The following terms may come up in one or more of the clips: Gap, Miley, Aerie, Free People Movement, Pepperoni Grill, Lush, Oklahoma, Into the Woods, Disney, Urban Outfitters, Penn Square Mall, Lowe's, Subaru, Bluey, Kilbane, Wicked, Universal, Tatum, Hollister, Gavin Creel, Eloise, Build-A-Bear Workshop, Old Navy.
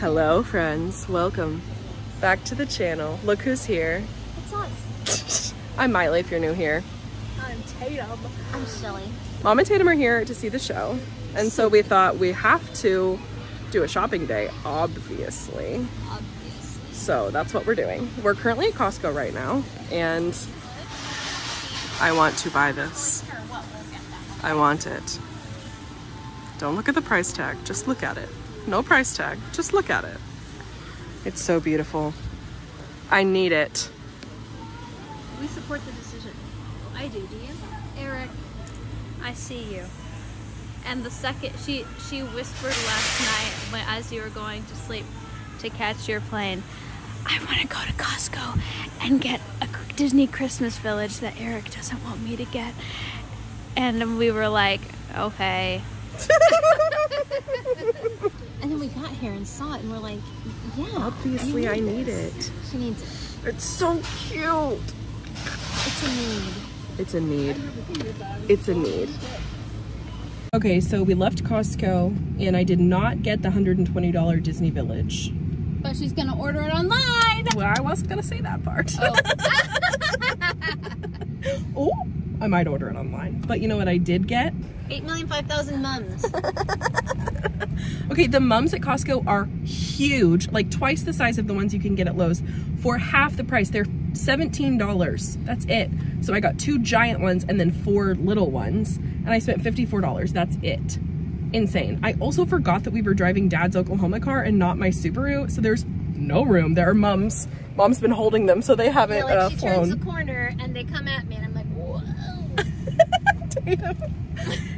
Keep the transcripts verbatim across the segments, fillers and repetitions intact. Hello friends, welcome back to the channel. Look who's here. It's us. I'm Miley if you're new here. I'm Tatum. I'm silly. Mom and Tatum are here to see the show. And so we thought we have to do a shopping day, obviously. Obviously. So that's what we're doing. We're currently at Costco right now and I want to buy this. I want it. Don't look at the price tag, just look at it. No price tag, just look at it. It's so beautiful. I need it. We support the decision. I do, do you? Eric, I see you. And the second, she, she whispered last night when, as you were going to sleep to catch your plane, I want to go to Costco and get a Disney Christmas Village that Eric doesn't want me to get. And we were like, okay. And then we got here and saw it and we're like, yeah. Obviously need I this. need it. She needs it. It's so cute. It's a need. It's a need. It's a need. Okay, so we left Costco and I did not get the one hundred twenty dollar Disney Village. But she's gonna order it online. Well, I wasn't gonna say that part. Oh, oh I might order it online. But you know what I did get? eight million five thousand mums. Okay, the mums at Costco are huge, like twice the size of the ones you can get at Lowe's for half the price. They're seventeen dollars. That's it. So I got two giant ones and then four little ones and I spent fifty-four dollars. That's it. Insane. I also forgot that we were driving Dad's Oklahoma car and not my Subaru. So there's no room. There are mums. Mom's been holding them so they haven't yeah, like uh, she flown. Turns the corner and they come at me and I'm like, whoa.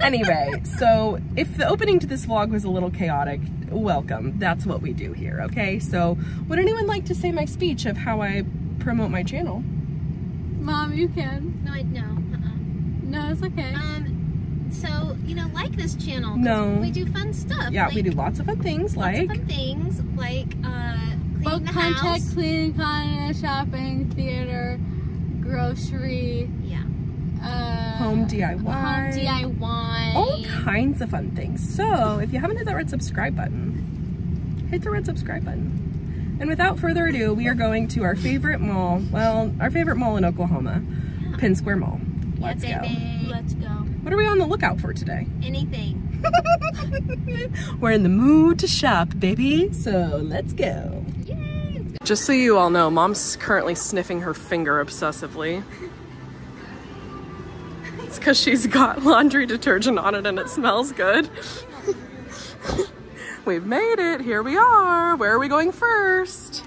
Anyway, so if the opening to this vlog was a little chaotic, welcome. That's what we do here, okay? So would anyone like to say my speech of how I promote my channel? Mom, you can. No, I, no. Uh-uh. No, it's okay. Um, so, you know, like this channel. No. We do fun stuff. Yeah, like, we do lots of fun things. Lots like, of fun things, like uh, cleaning Both the contact, house. cleaning, content, shopping, theater, grocery. Yeah. Uh, home D I Y. Home D I Y. All kinds of fun things. So if you haven't hit that red subscribe button, hit the red subscribe button. And without further ado, we are going to our favorite mall. Well, our favorite mall in Oklahoma, yeah. Penn Square Mall. Let's yeah, baby. go. Let's go. What are we on the lookout for today? Anything. We're in the mood to shop, baby. So let's go. Yay, let's go. Just so you all know, Mom's currently sniffing her finger obsessively. It's because she's got laundry detergent on it and it smells good. We've made it. Here we are. Where are we going first?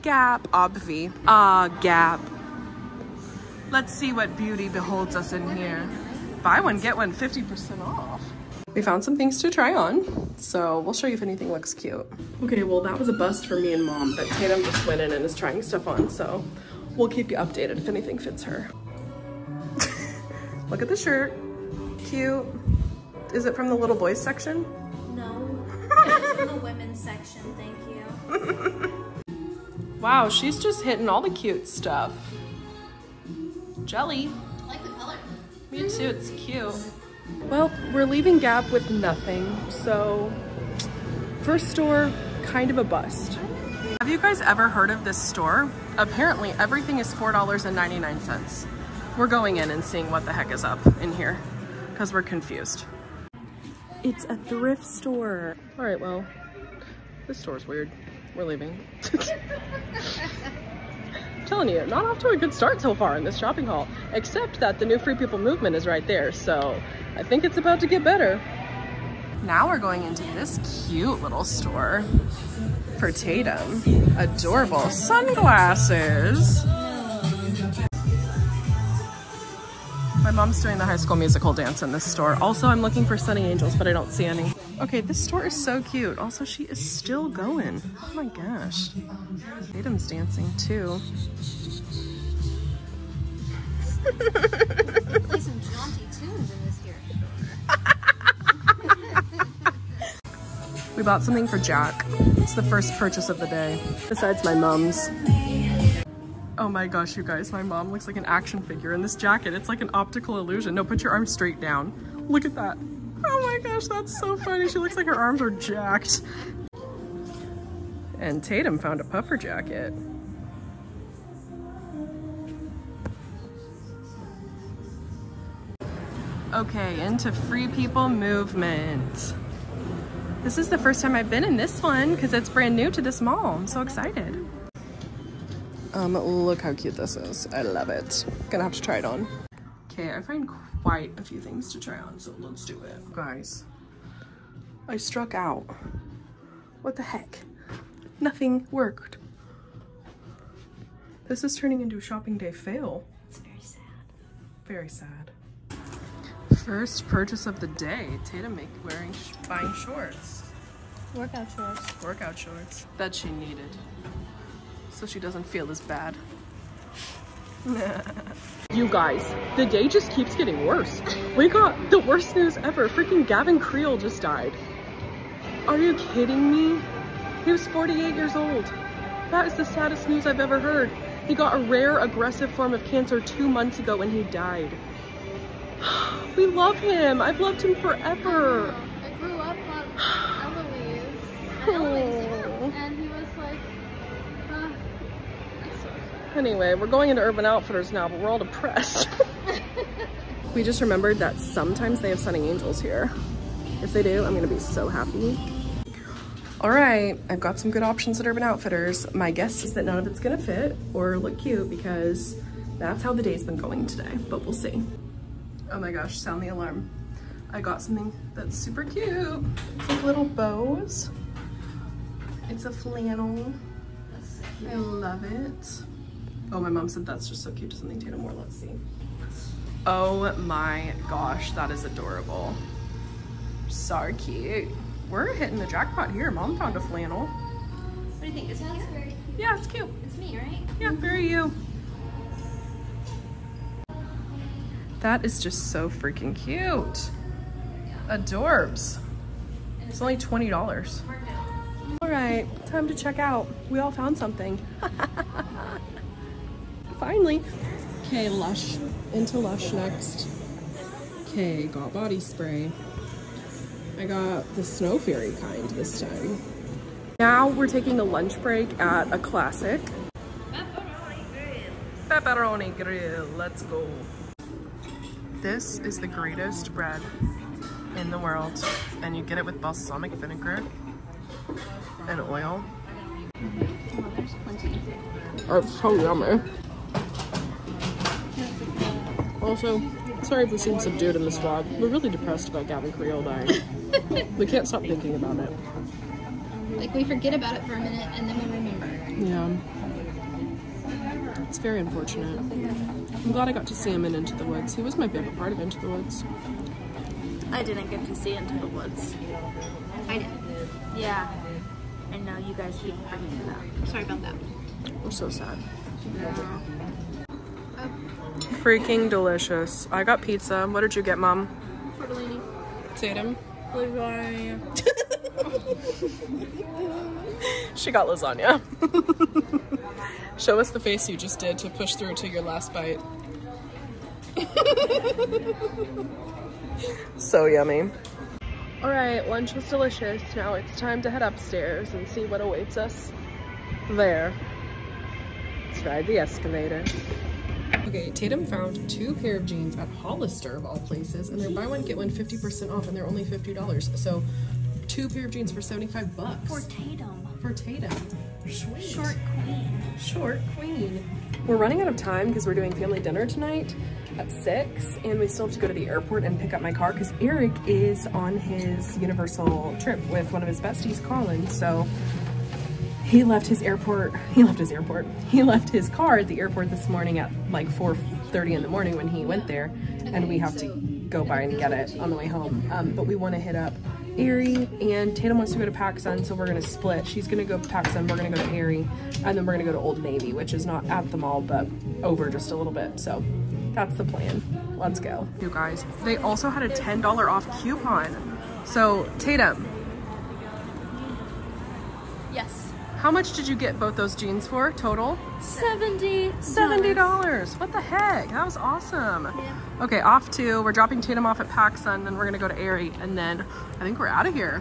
Gap, obvi. Ah, uh, Gap. Let's see what beauty beholds us in here. Buy one, get one, fifty percent off. We found some things to try on, so we'll show you if anything looks cute. Okay, well that was a bust for me and Mom, but Tatum just went in and is trying stuff on, so we'll keep you updated if anything fits her. Look at the shirt. Cute. Is it from the little boys section? No. It's from the women's section, thank you. Wow, she's just hitting all the cute stuff. Jelly. I like the color. Me too, it's cute. Well, we're leaving Gap with nothing, so first store, kind of a bust. Have you guys ever heard of this store? Apparently everything is four ninety-nine. We're going in and seeing what the heck is up in here because we're confused. It's a thrift store. All right, well, this store's weird. We're leaving. I'm telling you, not off to a good start so far in this shopping haul, except that the new Free People Movement is right there. So I think it's about to get better. Now we're going into this cute little store for Tatum. Adorable sunglasses. My mom's doing the High School Musical dance in this store. Also, I'm looking for Sunny Angels, but I don't see any. Okay, this store is so cute. Also, she is still going. Oh my gosh. Tatum's dancing too. They play some jaunty tunes in this here. We bought something for Jack. It's the first purchase of the day, besides my mom's. Oh my gosh, you guys, my mom looks like an action figure in this jacket. It's like an optical illusion. No, put your arm straight down. Look at that. Oh my gosh, that's so funny. She looks like her arms are jacked. And Tatum found a puffer jacket. Okay, into Free People Movement. This is the first time I've been in this one because it's brand new to this mall. I'm so excited. Um, look how cute this is. I love it. Gonna have to try it on. Okay, I find quite a few things to try on, so let's do it. Guys, I struck out. What the heck? Nothing worked. This is turning into a shopping day fail. It's very sad. Very sad. First purchase of the day, Tatum make, wearing, buying shorts. Workout shorts. Workout shorts that she needed, so she doesn't feel as bad. You guys, the day just keeps getting worse. We got the worst news ever. Freaking Gavin Creel just died. Are you kidding me? He was forty-eight years old. That is the saddest news I've ever heard. He got a rare aggressive form of cancer two months ago and he died. We love him. I've loved him forever. I, I grew up on Eloise. Eloise, oh. And he was like, uh, so anyway, we're going into Urban Outfitters now, but we're all depressed. We just remembered that sometimes they have sending angels here. If they do, I'm gonna be so happy. All right, I've got some good options at Urban Outfitters. My guess is that none of it's gonna fit or look cute because that's how the day's been going today, but we'll see. Oh my gosh, sound the alarm. I got something that's super cute. It's like little bows. It's a flannel. So I love it. Oh, my mom said that's just so cute to something Tatum wore. Let's see. Oh my gosh, that is adorable. So cute. We're hitting the jackpot here. Mom found a flannel. What do you think? It sounds very cute. Yeah, it's cute. It's me, right? Yeah, very you. That is just so freaking cute. Adorbs. It's only twenty dollars. All right, time to check out. We all found something. Finally. Okay, Lush. Into Lush next. Okay, got body spray. I got the Snow Fairy kind this time. Now we're taking a lunch break at a classic. Pepperoni Grill. Pepperoni Grill, let's go. This is the greatest bread in the world, and you get it with balsamic vinegar and oil. Mm-hmm. Oh, it's so yummy. Also, sorry if we seem subdued in this vlog. We're really depressed about Gavin Creel dying. We can't stop thinking about it. Like, we forget about it for a minute, and then we remember. Yeah. It's very unfortunate. I'm glad I got to see him in Into the Woods. He was my favorite part of Into the Woods. I didn't get to see Into the Woods. I did. Yeah. And now you guys keep bringing it up. Sorry about that. We're so sad. Yeah. Oh. Freaking delicious. I got pizza. What did you get, Mom? Tortellini. Tatum? Lasagna. She got lasagna. Show us the face you just did to push through to your last bite. So yummy. All right, lunch was delicious. Now it's time to head upstairs and see what awaits us there. Let's ride the escalator. Okay, Tatum found two pair of jeans at Hollister of all places, and they're buy one, get one fifty percent off, and they're only fifty dollars. So two pair of jeans for seventy-five bucks. For Tatum. For Tatum. Sweet. Short queen. Short queen. We're running out of time because we're doing family dinner tonight at six, and we still have to go to the airport and pick up my car because Eric is on his Universal trip with one of his besties, Colin. So he left his airport, he left his airport, he left his car at the airport this morning at like four thirty in the morning when he went there, and we have to go by and get it on the way home. Um, but we want to hit up Aerie, and Tatum wants to go to PacSun, so we're gonna split. She's gonna go to PacSun, we're gonna go to Aerie, and then we're gonna go to Old Navy, which is not at the mall, but over just a little bit. So that's the plan. Let's go. You guys, they also had a ten dollar off coupon. So Tatum. Yes. How much did you get both those jeans for total? seventy dollars. seventy dollars. What the heck? That was awesome. Yeah. Okay, off to, we're dropping Tatum off at PacSun, then we're gonna go to Aerie, and then I think we're out of here.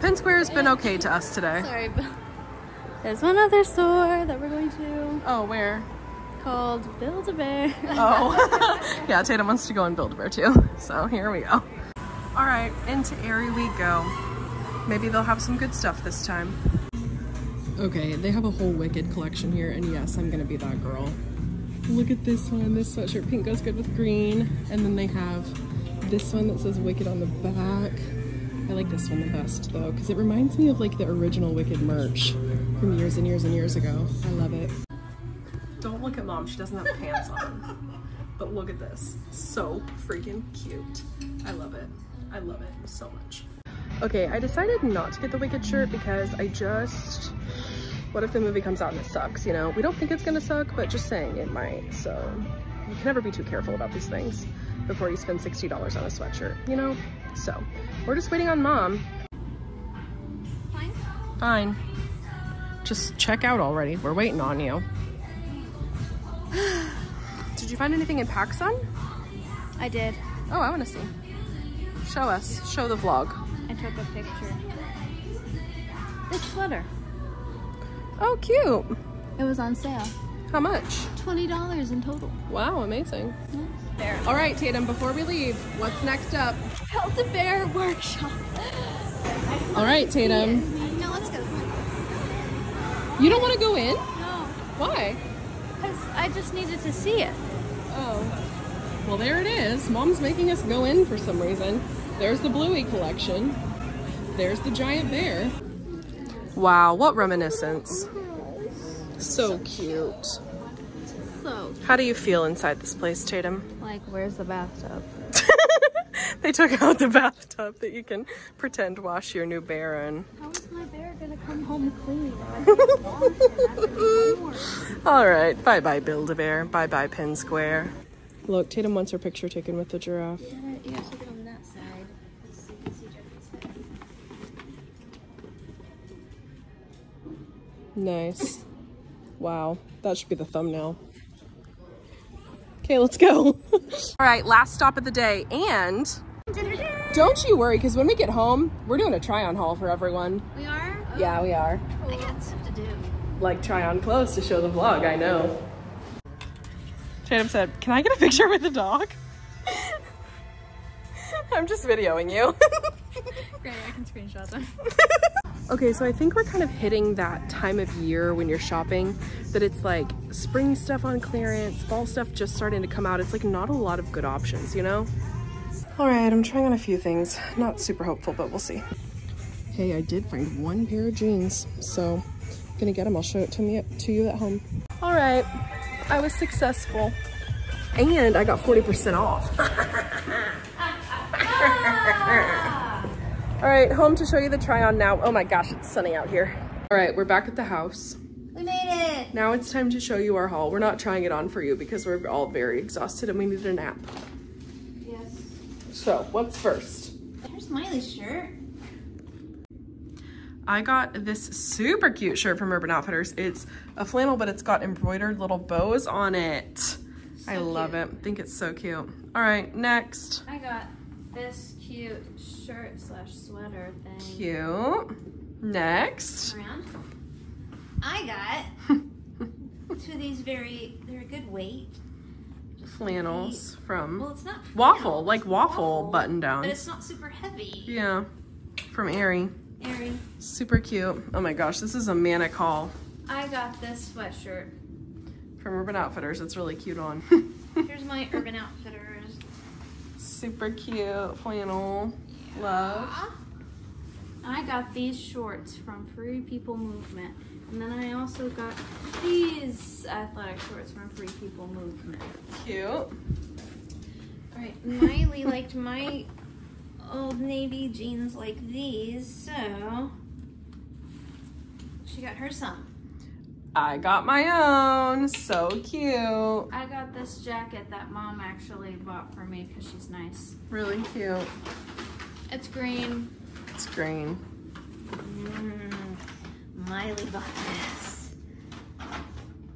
Penn Square has been okay to us today. Sorry, but There's one other store that we're going to. Oh, where? Called Build-A-Bear. Oh. Yeah, Tatum wants to go in Build-A-Bear too. So here we go. All right, into Aerie we go. Maybe they'll have some good stuff this time. Okay, they have a whole Wicked collection here, and yes, I'm gonna be that girl. Look at this one, this sweatshirt, pink goes good with green. And then they have this one that says Wicked on the back. I like this one the best though, because it reminds me of like the original Wicked merch from years and years and years ago. I love it. Don't look at mom, she doesn't have pants on. But look at this, so freaking cute. I love it, I love it so much. Okay, I decided not to get the Wicked shirt because I just, what if the movie comes out and it sucks, you know? We don't think it's gonna suck, but just saying it might. So you can never be too careful about these things before you spend sixty dollars on a sweatshirt, you know? So we're just waiting on mom. Fine? Fine. Just check out already. We're waiting on you. Did you find anything in PacSun? I did. Oh, I wanna see. Show us, show the vlog. I took a picture. This sweater. Oh, cute. It was on sale. How much? twenty dollars in total. Wow, amazing. Yes. All right, Tatum, before we leave, what's next up? Build-A-Bear Workshop. All right, Tatum. No, let's go. You don't want to go in? No. Why? Because I just needed to see it. Oh. Well, there it is. Mom's making us go in for some reason. There's the Bluey collection. There's the giant bear. Wow, what reminiscence. So cute. So cute. How do you feel inside this place, Tatum? Like, where's the bathtub? They took out the bathtub that you can pretend wash your new bear in. How is my bear gonna come home clean? All right, bye-bye Build-A-Bear, bye-bye Penn Square. Look, Tatum wants her picture taken with the giraffe. You have to come that side. Nice. Wow, that should be the thumbnail. Okay, let's go. All right, last stop of the day, and don't you worry, because when we get home, we're doing a try-on haul for everyone. We are? Oh. Yeah, we are. Cool. I got stuff to do. Like try-on clothes to show the vlog, I know. Tatum said, can I get a picture with the dog? I'm just videoing you. Great, I can screenshot them. Okay, so I think we're kind of hitting that time of year when you're shopping that it's like spring stuff on clearance, fall stuff just starting to come out. It's like not a lot of good options, you know? All right, I'm trying on a few things. Not super hopeful, but we'll see. Hey, I did find one pair of jeans, so I'm gonna get them. I'll show it to me to you at home. All right, I was successful. And I got forty percent off. All right, home to show you the try on now. Oh my gosh, it's sunny out here. All right, we're back at the house. We made it. Now it's time to show you our haul. We're not trying it on for you because we're all very exhausted and we needed a nap. Yes. So what's first? Here's Miley's shirt. I got this super cute shirt from Urban Outfitters. It's a flannel, but it's got embroidered little bows on it. So I love cute. it. I think it's so cute. All right, next. I got this cute shirt slash sweater thing. Cute. Next. Around. I got two of these very, they're a good weight. Just flannels like from well, it's not Waffle, like waffle, waffle button down. But it's not super heavy. Yeah, from Aerie. Aerie. Super cute. Oh my gosh, this is a manic haul. I got this sweatshirt. From Urban Outfitters, it's really cute on. Here's my Urban Outfitters. Super cute flannel. Yeah. Love. I got these shorts from Free People Movement. And then I also got these athletic shorts from Free People Movement. Cute. All right, Miley liked my Old Navy jeans like these, so she got her some. I got my own, so cute. I got this jacket that mom actually bought for me because she's nice. Really cute. It's green. It's green. Mm, Miley bought this.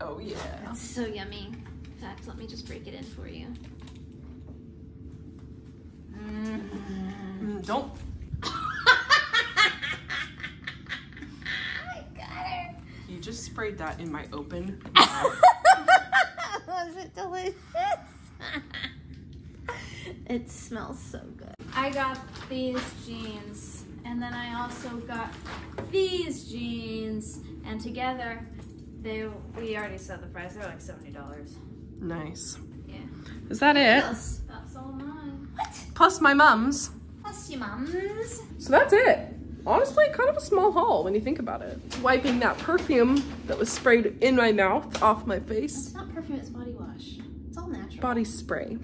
Oh yeah. It's so yummy. In fact, let me just break it in for you. Mm, don't. I got her. just sprayed that in my open mouth. Was it delicious? It smells so good. I got these jeans, and then I also got these jeans, and together they we already saw the price. They're like seventy dollars. Nice. Yeah. Is that it? Yes, that's all mine. What? Plus my mom's. Plus your mom's. So that's it. Honestly, kind of a small haul when you think about it. Wiping that perfume that was sprayed in my mouth off my face. It's not perfume, it's body wash. It's all natural. Body spray.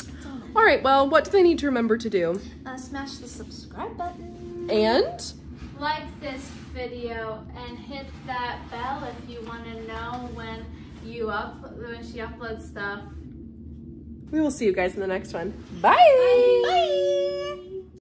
It's all natural. All right, well, what do they need to remember to do? Uh, smash the subscribe button. And? Like this video and hit that bell if you want to know when, you up, when she uploads stuff. We will see you guys in the next one. Bye! Bye! Bye.